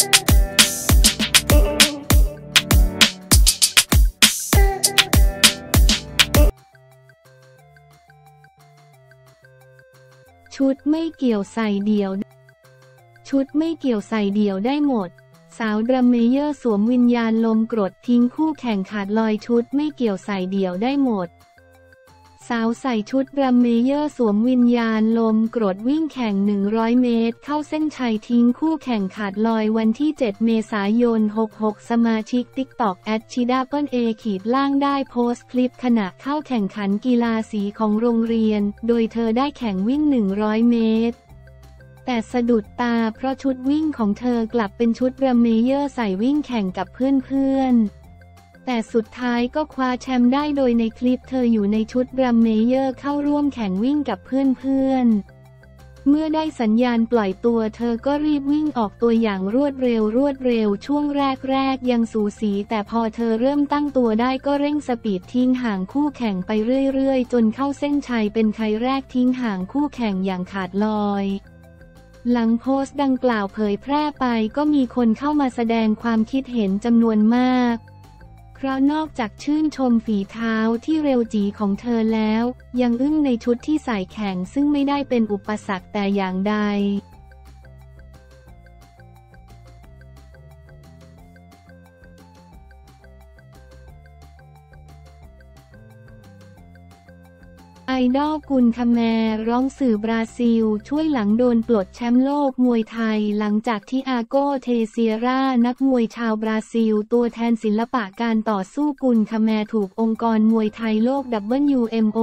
ชุดไม่เกี่ยวใส่เดี่ยวได้หมดสาวดรัมเมเยอร์สวมวิญญาณลมกรดทิ้งคู่แข่งขาดลอยชุดไม่เกี่ยวใส่เดี่ยวได้หมดสาวใส่ชุดดรัมเมเยอร์สวมวิญญาณลมกรดวิ่งแข่ง100เมตรเข้าเส้นชัยทิ้งคู่แข่งขาดลอยวันที่7 เมษายน 66สมาชิก TikTok @chidaaaaa_ ได้โพสต์คลิปขณะเข้าแข่งขันกีฬาสีของโรงเรียนโดยเธอได้แข่งวิ่ง100เมตรแต่สะดุดตาเพราะชุดวิ่งของเธอกลับเป็นชุดดรัมเมเยอร์ใส่วิ่งแข่งกับเพื่อนๆแต่สุดท้ายก็คว้าแชมป์ได้โดยในคลิปเธออยู่ในชุดดรัมเมเยอร์เข้าร่วมแข่งวิ่งกับเพื่อนๆเมื่อได้สัญญาณปล่อยตัวเธอก็รีบวิ่งออกตัวอย่างรวดเร็วช่วงแรกยังสูสีแต่พอเธอเริ่มตั้งตัวได้ก็เร่งสปีดทิ้งห่างคู่แข่งไปเรื่อยๆจนเข้าเส้นชัยเป็นใครแรกทิ้งห่างคู่แข่งอย่างขาดลอยหลังโพสต์ดังกล่าวเผยแพร่ไปก็มีคนเข้ามาแสดงความคิดเห็นจำนวนมากเพราะนอกจากชื่นชมฝีเท้าที่เร็วจี๋ของเธอแล้วยังอึ้งในชุดที่ใส่แข่งซึ่งไม่ได้เป็นอุปสรรคแต่อย่างใดไอดอลกุลคาแมร์ร้องสื่อบราซิลช่วยหลังโดนปลดแชมป์โลกมวยไทยหลังจากที่อาโกเทเซียร่านักมวยชาวบราซิลตัวแทนศิลปะการต่อสู้กุลคาแมร์ถูกองค์กรมวยไทยโลก WMO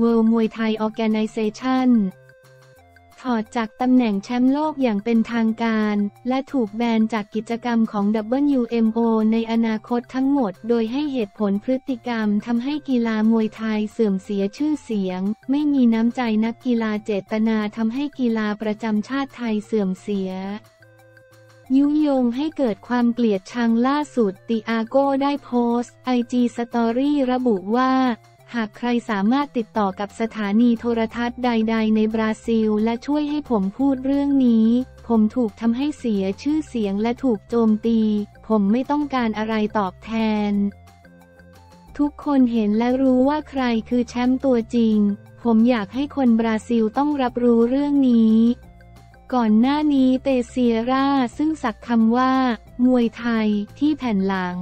World Muay Thai Organization ถอดจากตำแหน่งแชมป์โลกอย่างเป็นทางการและถูกแบนจากกิจกรรมของ WMO ในอนาคตทั้งหมดโดยให้เหตุผลพฤติกรรมทำให้กีฬามวยไทยเสื่อมเสียชื่อเสียงไม่มีน้ำใจนักกีฬาเจตนาทำให้กีฬาประจำชาติไทยเสื่อมเสียยุยงให้เกิดความเกลียดชังล่าสุดติอาโก้ได้โพสต์ IG สตอรี่ระบุว่าหากใครสามารถติดต่อกับสถานีโทรทัศน์ใดๆในบราซิลและช่วยให้ผมพูดเรื่องนี้ผมถูกทำให้เสียชื่อเสียงและถูกโจมตีผมไม่ต้องการอะไรตอบแทนทุกคนเห็นและรู้ว่าใครคือแชมป์ตัวจริงผมอยากให้คนบราซิลต้องรับรู้เรื่องนี้ก่อนหน้านี้เตเซียร่าซึ่งสักคำว่ามวยไทยที่แผ่นหลัง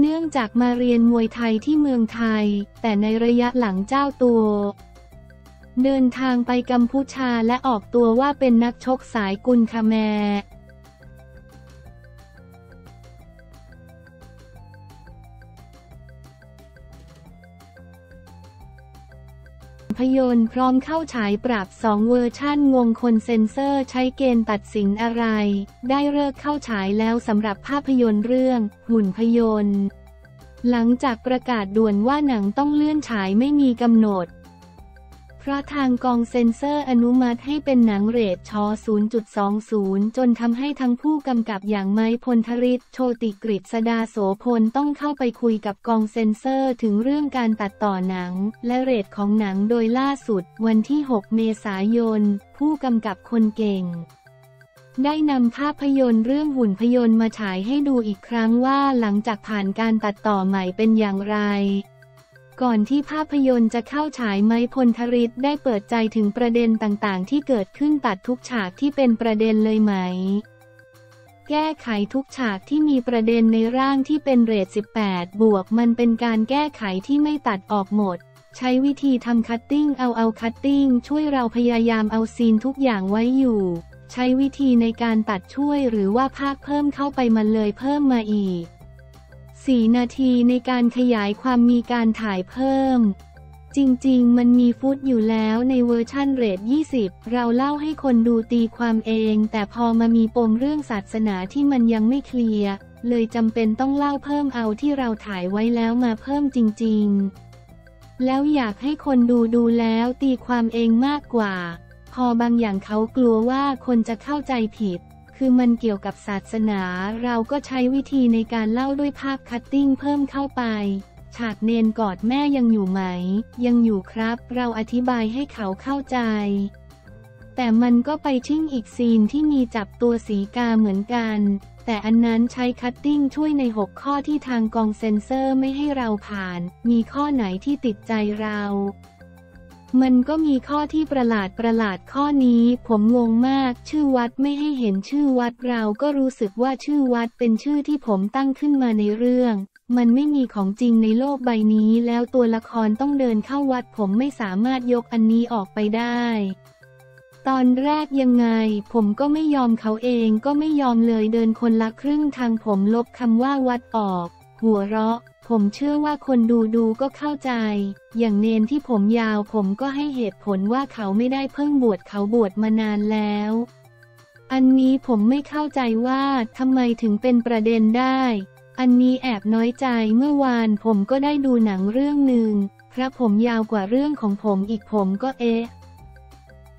เนื่องจากมาเรียนมวยไทยที่เมืองไทยแต่ในระยะหลังเจ้าตัวเดินทางไปกัมพูชาและออกตัวว่าเป็นนักชกสายกุลคาแมร์ภาพยนตร์พร้อมเข้าฉายปราบ2เวอร์ชั่นงงคนเซ็นเซอร์ใช้เกณฑ์ตัดสินอะไรได้ฤกษ์เข้าฉายแล้วสำหรับภาพยนตร์เรื่องหุ่นพยนต์หลังจากประกาศด่วนว่าหนังต้องเลื่อนฉายไม่มีกำหนดเพราะทางกองเซ็นเซอร์อนุมัติให้เป็นหนังเรทช .0.20 จนทำให้ทั้งผู้กำกับอย่างไมค์ พลธฤทธิ์ โชติกฤษดาโสพลต้องเข้าไปคุยกับกองเซ็นเซอร์ถึงเรื่องการตัดต่อหนังและเรทของหนังโดยล่าสุดวันที่ 6 เมษายนผู้กำกับคนเก่งได้นำภาพยนตร์เรื่องหุ่นพยนต์มาฉายให้ดูอีกครั้งว่าหลังจากผ่านการตัดต่อใหม่เป็นอย่างไรก่อนที่ภาพยนตร์จะเข้าฉายไมค์ พลธฤทธิ์ได้เปิดใจถึงประเด็นต่างๆที่เกิดขึ้นตัดทุกฉากที่เป็นประเด็นเลยไหมแก้ไขทุกฉากที่มีประเด็นในร่างที่เป็นเรท 18+ มันเป็นการแก้ไขที่ไม่ตัดออกหมดใช้วิธีทำคัตติ้งเอาคัตติ้งช่วยเราพยายามเอาซีนทุกอย่างไว้อยู่ใช้วิธีในการตัดช่วยหรือว่าภาคเพิ่มเข้าไปมันเลยเพิ่มมาอีก4 นาทีในการขยายความมีการถ่ายเพิ่มจริงๆมันมีฟุตอยู่แล้วในเวอร์ชั่นเรท 20เราเล่าให้คนดูตีความเองแต่พอมามีปมเรื่องศาสนาที่มันยังไม่เคลียร์เลยจำเป็นต้องเล่าเพิ่มเอาที่เราถ่ายไว้แล้วมาเพิ่มจริงๆแล้วอยากให้คนดูแล้วตีความเองมากกว่าพอบางอย่างเขากลัวว่าคนจะเข้าใจผิดคือมันเกี่ยวกับศาสนาเราก็ใช้วิธีในการเล่าด้วยภาพคัตติ้งเพิ่มเข้าไปฉากเนนกอดแม่ยังอยู่ไหมยังอยู่ครับเราอธิบายให้เขาเข้าใจ แต่มันก็ไปชิ่งอีกซีนที่มีจับตัวสีกาเหมือนกันแต่อันนั้นใช้คัตติ้งช่วยใน6ข้อที่ทางกองเซ็นเซอร์ไม่ให้เราผ่านมีข้อไหนที่ติดใจเรามันก็มีข้อที่ประหลาดข้อนี้ผมงงมากชื่อวัดไม่ให้เห็นชื่อวัดเราก็รู้สึกว่าชื่อวัดเป็นชื่อที่ผมตั้งขึ้นมาในเรื่องมันไม่มีของจริงในโลกใบนี้แล้วตัวละครต้องเดินเข้าวัดผมไม่สามารถยกอันนี้ออกไปได้ตอนแรกยังไงผมก็ไม่ยอมเขาเองก็ไม่ยอมเลยเดินคนละครึ่งทางผมลบคำว่าวัดออกหัวเราะผมเชื่อว่าคนดูก็เข้าใจอย่างเนนที่ผมยาวผมก็ให้เหตุผลว่าเขาไม่ได้เพิ่งบวชเขาบวชมานานแล้วอันนี้ผมไม่เข้าใจว่าทำไมถึงเป็นประเด็นได้อันนี้แอบน้อยใจเมื่อวานผมก็ได้ดูหนังเรื่องหนึ่งพระผมยาวกว่าเรื่องของผมอีกผมก็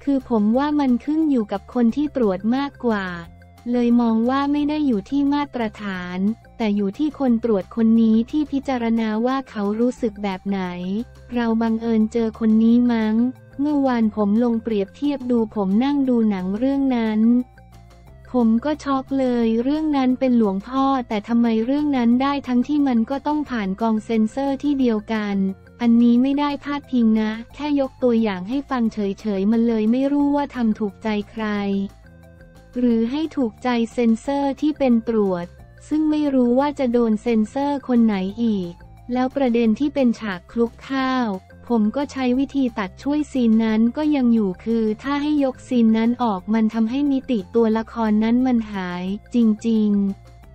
คือผมว่ามันขึ้นอยู่กับคนที่ตรวจมากกว่าเลยมองว่าไม่ได้อยู่ที่มาตรฐานแต่อยู่ที่คนตรวจคนนี้ที่พิจารณาว่าเขารู้สึกแบบไหนเราบังเอิญเจอคนนี้มั้งเมื่อวานผมลงเปรียบเทียบดูผมนั่งดูหนังเรื่องนั้นผมก็ช็อกเลยเรื่องนั้นเป็นหลวงพ่อแต่ทำไมเรื่องนั้นได้ทั้งที่มันก็ต้องผ่านกองเซ็นเซอร์ที่เดียวกันอันนี้ไม่ได้พาดพิงนะแค่ยกตัวอย่างให้ฟังเฉยๆมันเลยไม่รู้ว่าทำถูกใจใครหรือให้ถูกใจเซ็นเซอร์ที่เป็นตรวจซึ่งไม่รู้ว่าจะโดนเซ็นเซอร์คนไหนอีกแล้วประเด็นที่เป็นฉากคลุกข้าวผมก็ใช้วิธีตัดช่วยซีนนั้นก็ยังอยู่คือถ้าให้ยกซีนนั้นออกมันทำให้มิติตัวละครนั้นมันหายจริง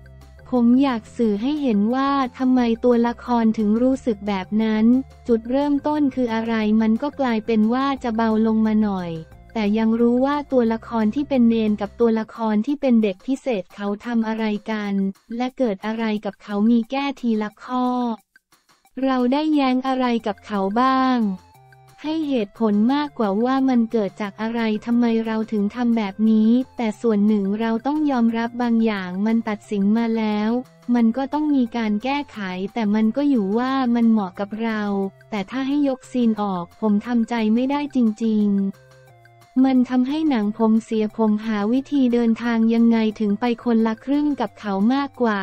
ๆผมอยากสื่อให้เห็นว่าทำไมตัวละครถึงรู้สึกแบบนั้นจุดเริ่มต้นคืออะไรมันก็กลายเป็นว่าจะเบาลงมาหน่อยแต่ยังรู้ว่าตัวละครที่เป็นเนนกับตัวละครที่เป็นเด็กพิเศษเขาทำอะไรกันและเกิดอะไรกับเขามีแก้ทีละข้อเราได้แย้งอะไรกับเขาบ้างให้เหตุผลมากกว่าว่ามันเกิดจากอะไรทำไมเราถึงทำแบบนี้แต่ส่วนหนึ่งเราต้องยอมรับบางอย่างมันตัดสินมาแล้วมันก็ต้องมีการแก้ไขแต่มันก็อยู่ว่ามันเหมาะกับเราแต่ถ้าให้ยกซีนออกผมทำใจไม่ได้จริงๆมันทำให้หนังผมเสียผมหาวิธีเดินทางยังไงถึงไปคนละครึ่งกับเขามากกว่า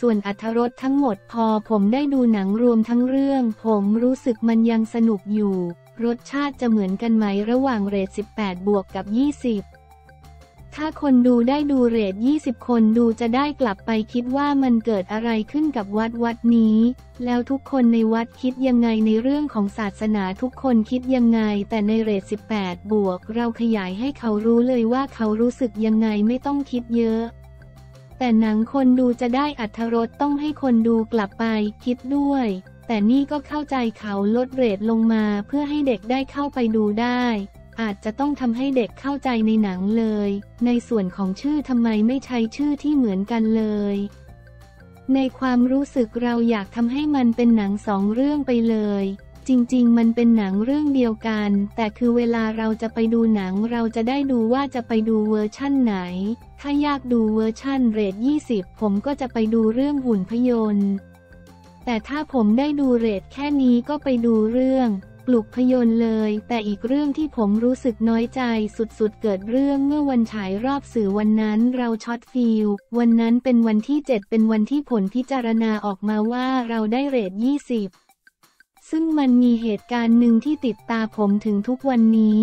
ส่วนอรรถรสทั้งหมดพอผมได้ดูหนังรวมทั้งเรื่องผมรู้สึกมันยังสนุกอยู่รสชาติจะเหมือนกันไหมระหว่างเรท18บวกกับ20ถ้าคนดูได้ดูเรท20คนดูจะได้กลับไปคิดว่ามันเกิดอะไรขึ้นกับวัดนี้แล้วทุกคนในวัดคิดยังไงในเรื่องของศาสนาทุกคนคิดยังไงแต่ในเรท18บวกเราขยายให้เขารู้เลยว่าเขารู้สึกยังไงไม่ต้องคิดเยอะแต่หนังคนดูจะได้อรรถรสต้องให้คนดูกลับไปคิดด้วยแต่นี่ก็เข้าใจเขาลดเรทลงมาเพื่อให้เด็กได้เข้าไปดูได้อาจจะต้องทำให้เด็กเข้าใจในหนังเลยในส่วนของชื่อทำไมไม่ใช้ชื่อที่เหมือนกันเลยในความรู้สึกเราอยากทำให้มันเป็นหนัง2เรื่องไปเลยจริงๆมันเป็นหนังเรื่องเดียวกันแต่คือเวลาเราจะไปดูหนังเราจะได้ดูว่าจะไปดูเวอร์ชั่นไหนถ้าอยากดูเวอร์ชั่นเรท20ผมก็จะไปดูเรื่องหุ่นพยนต์แต่ถ้าผมได้ดูเรทแค่นี้ก็ไปดูเรื่องปลุกพยนต์เลยแต่อีกเรื่องที่ผมรู้สึกน้อยใจสุดๆเกิดเรื่องเมื่อวันฉายรอบสื่อวันนั้นเราช็อตฟิลวันนั้นเป็นวันที่7เป็นวันที่ผลพิจารณาออกมาว่าเราได้เรท20ซึ่งมันมีเหตุการณ์หนึ่งที่ติดตาผมถึงทุกวันนี้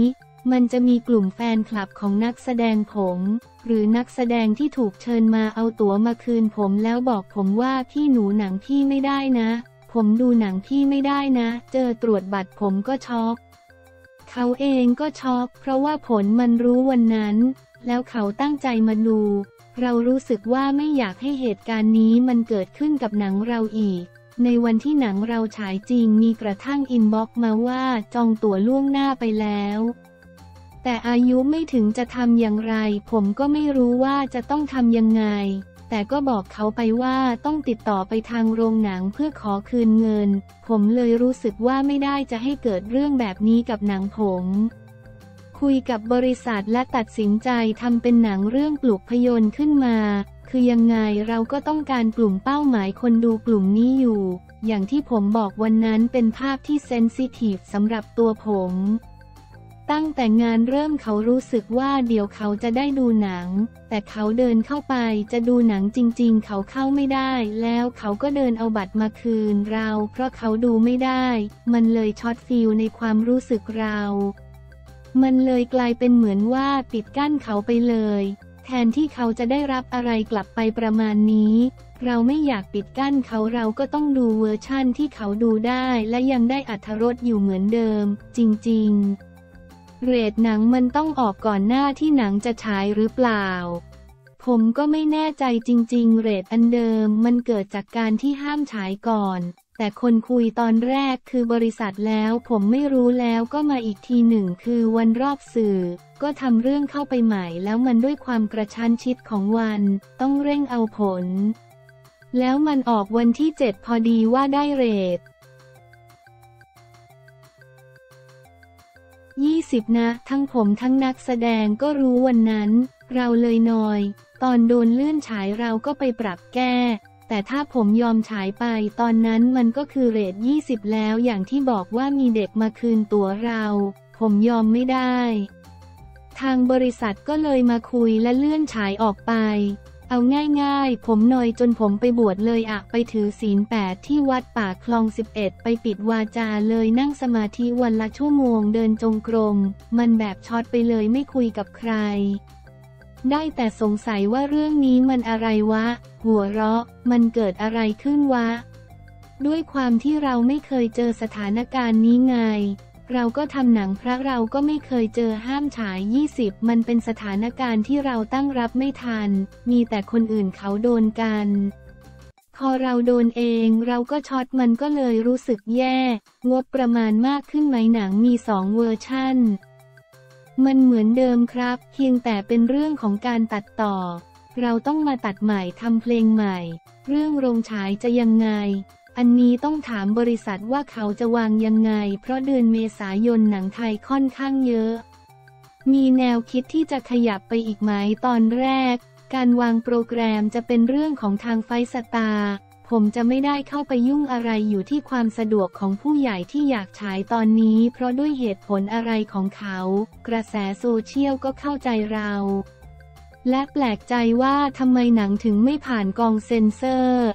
มันจะมีกลุ่มแฟนคลับของนักแสดงผมหรือนักแสดงที่ถูกเชิญมาเอาตั๋วมาคืนผมแล้วบอกผมว่าพี่หนูหนังพี่ไม่ได้นะผมดูหนังพี่ไม่ได้นะเจอตรวจบัตรผมก็ช็อกเขาเองก็ช็อกเพราะว่าผลมันรู้วันนั้นแล้วเขาตั้งใจมาดูเรารู้สึกว่าไม่อยากให้เหตุการณ์นี้มันเกิดขึ้นกับหนังเราอีกในวันที่หนังเราฉายจริงมีกระทั่งอินบ็อกซ์มาว่าจองตั๋วล่วงหน้าไปแล้วแต่อายุไม่ถึงจะทำอย่างไรผมก็ไม่รู้ว่าจะต้องทำยังไงแต่ก็บอกเขาไปว่าต้องติดต่อไปทางโรงหนังเพื่อขอคืนเงินผมเลยรู้สึกว่าไม่ได้จะให้เกิดเรื่องแบบนี้กับหนังผมคุยกับบริษัทและตัดสินใจทำเป็นหนังเรื่องปลุกพยนต์ขึ้นมาคือยังไงเราก็ต้องการกลุ่มเป้าหมายคนดูกลุ่มนี้อยู่อย่างที่ผมบอกวันนั้นเป็นภาพที่เซนซิทีฟสำหรับตัวผม ตั้งแต่งานเริ่มเขารู้สึกว่าเดี๋ยวเขาจะได้ดูหนังแต่เขาเดินเข้าไปจะดูหนังจริงๆเขาเข้าไม่ได้แล้วเขาก็เดินเอาบัตรมาคืนเราเพราะเขาดูไม่ได้มันเลยช็อตฟิลในความรู้สึกเรามันเลยกลายเป็นเหมือนว่าปิดกั้นเขาไปเลยแทนที่เขาจะได้รับอะไรกลับไปประมาณนี้เราไม่อยากปิดกั้นเขาเราก็ต้องดูเวอร์ชั่นที่เขาดูได้และยังได้อรรถรสอยู่เหมือนเดิมจริงๆเรทหนังมันต้องออกก่อนหน้าที่หนังจะฉายหรือเปล่าผมก็ไม่แน่ใจจริงๆเรทอันเดิมมันเกิดจากการที่ห้ามฉายก่อนแต่คนคุยตอนแรกคือบริษัทแล้วผมไม่รู้แล้วก็มาอีกทีหนึ่งคือวันรอบสื่อก็ทำเรื่องเข้าไปใหม่แล้วมันด้วยความกระชั้นชิดของวันต้องเร่งเอาผลแล้วมันออกวันที่ 7 พอดีว่าได้เรท 20 นะทั้งผมทั้งนักแสดงก็รู้วันนั้นเราเลยนอยตอนโดนเลื่อนฉายเราก็ไปปรับแก้แต่ถ้าผมยอมฉายไปตอนนั้นมันก็คือเรท 20แล้วอย่างที่บอกว่ามีเด็กมาคืนตั๋วเราผมยอมไม่ได้ทางบริษัทก็เลยมาคุยและเลื่อนฉายออกไปเอาง่ายๆผมนอยจนผมไปบวชเลยอะไปถือศีล 8ที่วัดป่าคลอง 11ไปปิดวาจาเลยนั่งสมาธิวันละชั่วโมงเดินจงกรมมันแบบช็อตไปเลยไม่คุยกับใครได้แต่สงสัยว่าเรื่องนี้มันอะไรวะหัวเราะมันเกิดอะไรขึ้นวะด้วยความที่เราไม่เคยเจอสถานการณ์นี้ไงเราก็ทำหนังพระเราก็ไม่เคยเจอห้ามฉาย 20มันเป็นสถานการณ์ที่เราตั้งรับไม่ทันมีแต่คนอื่นเขาโดนกันพอเราโดนเองเราก็ช็อตมันก็เลยรู้สึกแย่งบประมาณมากขึ้นไหมหนังมี2เวอร์ชั่นมันเหมือนเดิมครับเพียงแต่เป็นเรื่องของการตัดต่อเราต้องมาตัดใหม่ทำเพลงใหม่เรื่องโรงฉายจะยังไงอันนี้ต้องถามบริษัทว่าเขาจะวางยังไงเพราะเดือนเมษายนหนังไทยค่อนข้างเยอะมีแนวคิดที่จะขยับไปอีกไหมตอนแรกการวางโปรแกรมจะเป็นเรื่องของทางไฟสตาร์ผมจะไม่ได้เข้าไปยุ่งอะไรอยู่ที่ความสะดวกของผู้ใหญ่ที่อยากฉายตอนนี้เพราะด้วยเหตุผลอะไรของเขากระแสโซเชียลก็เข้าใจเราและแปลกใจว่าทำไมหนังถึงไม่ผ่านกองเซ็นเซอร์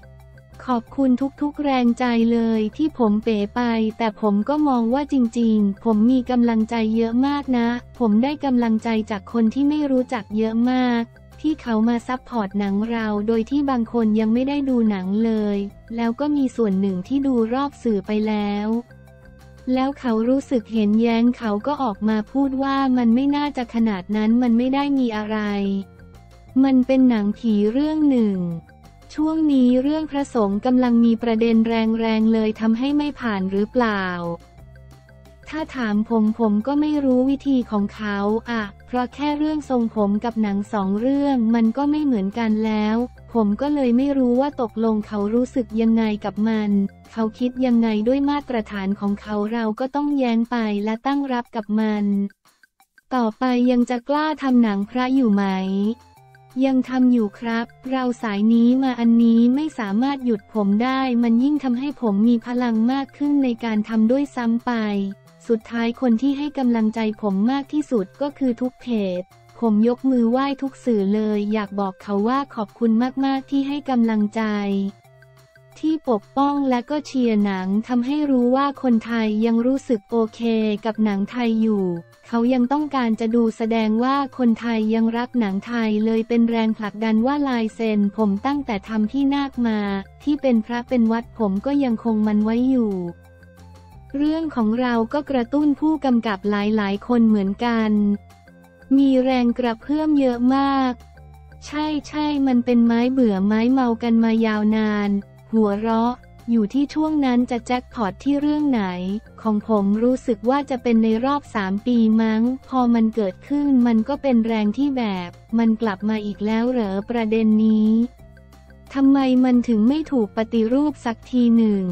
ขอบคุณทุกๆแรงใจเลยที่ผมเป๋ไปแต่ผมก็มองว่าจริงๆผมมีกำลังใจเยอะมากนะผมได้กำลังใจจากคนที่ไม่รู้จักเยอะมากที่เขามาซัพพอร์ตหนังเราโดยที่บางคนยังไม่ได้ดูหนังเลยแล้วก็มีส่วนหนึ่งที่ดูรอบสื่อไปแล้วแล้วเขารู้สึกเห็นแย้งเขาก็ออกมาพูดว่ามันไม่น่าจะขนาดนั้นมันไม่ได้มีอะไรมันเป็นหนังผีเรื่องหนึ่งช่วงนี้เรื่องพระสงฆ์กำลังมีประเด็นแรงๆเลยทำให้ไม่ผ่านหรือเปล่าถ้าถามผมก็ไม่รู้วิธีของเขาอะเพราะแค่เรื่องทรงผมกับหนัง2เรื่องมันก็ไม่เหมือนกันแล้วผมก็เลยไม่รู้ว่าตกลงเขารู้สึกยังไงกับมันเขาคิดยังไงด้วยมาตรฐานของเขาเราก็ต้องแย้งไปและตั้งรับกับมันต่อไปยังจะกล้าทำหนังพระอยู่ไหมยังทำอยู่ครับเราสายนี้มาอันนี้ไม่สามารถหยุดผมได้มันยิ่งทำให้ผมมีพลังมากขึ้นในการทำด้วยซ้ำไปสุดท้ายคนที่ให้กำลังใจผมมากที่สุดก็คือทุกเพจผมยกมือไหว้ทุกสื่อเลยอยากบอกเขาว่าขอบคุณมากๆที่ให้กำลังใจที่ปกป้องและก็เชียร์หนังทำให้รู้ว่าคนไทยยังรู้สึกโอเคกับหนังไทยอยู่เขายังต้องการจะดูแสดงว่าคนไทยยังรักหนังไทยเลยเป็นแรงผลักดันว่าลายเซ็นผมตั้งแต่ทำที่นาคมาที่เป็นพระเป็นวัดผมก็ยังคงมันไว้อยู่เรื่องของเราก็กระตุ้นผู้กำกับหลายๆคนเหมือนกันมีแรงกระเพื่อมเยอะมากใช่มันเป็นไม้เบื่อไม้เมากันมายาวนานหัวเราะอยู่ที่ช่วงนั้นจะแจ็คพอตที่เรื่องไหนของผมรู้สึกว่าจะเป็นในรอบ3ปีมั้งพอมันเกิดขึ้นมันก็เป็นแรงที่แบบมันกลับมาอีกแล้วเหรอประเด็นนี้ทำไมมันถึงไม่ถูกปฏิรูปสักทีหนึ่ง